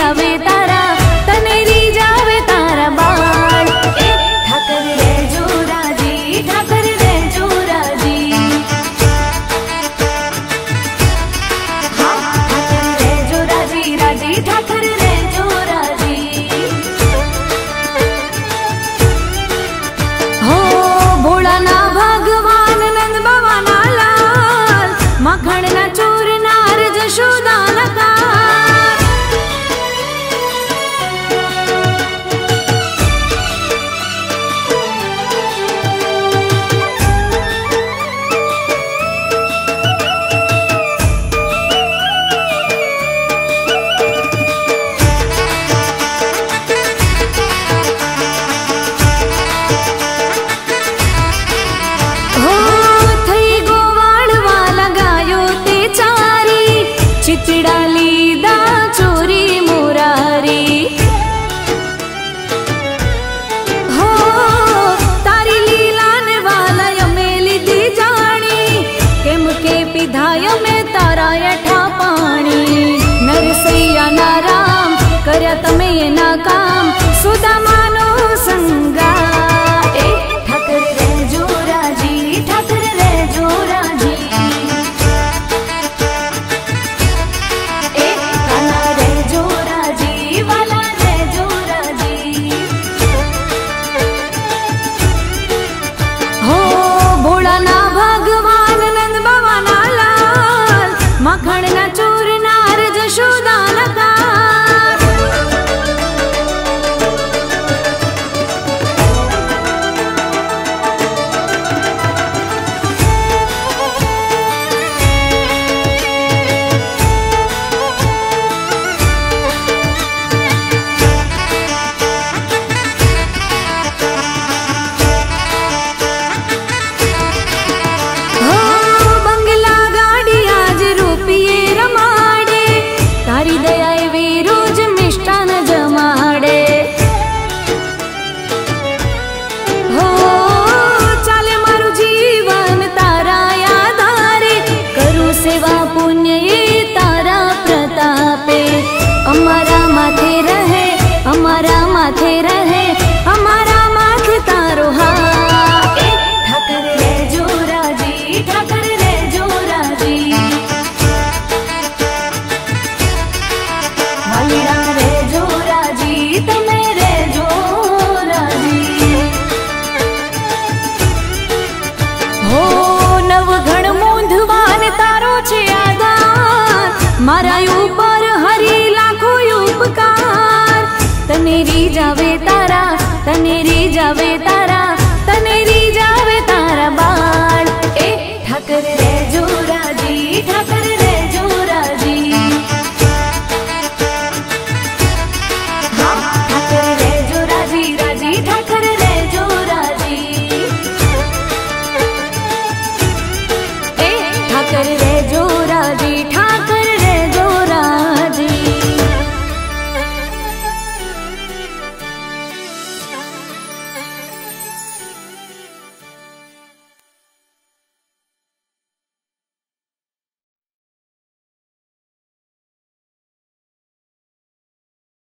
जावे तारा तनेरी जावे तारा बाण। ठाकर रे जोरा जी, ठाकर रे जोरा जी, ठाकर रे जोरा जी राजी, ठाकर रे जोरा जी। हो भोला ना भगवान नंद बाबा ना लाल, मखण ना चोर नार जशोदा ना का। तने री जावे तारा, तने री जावे तारा।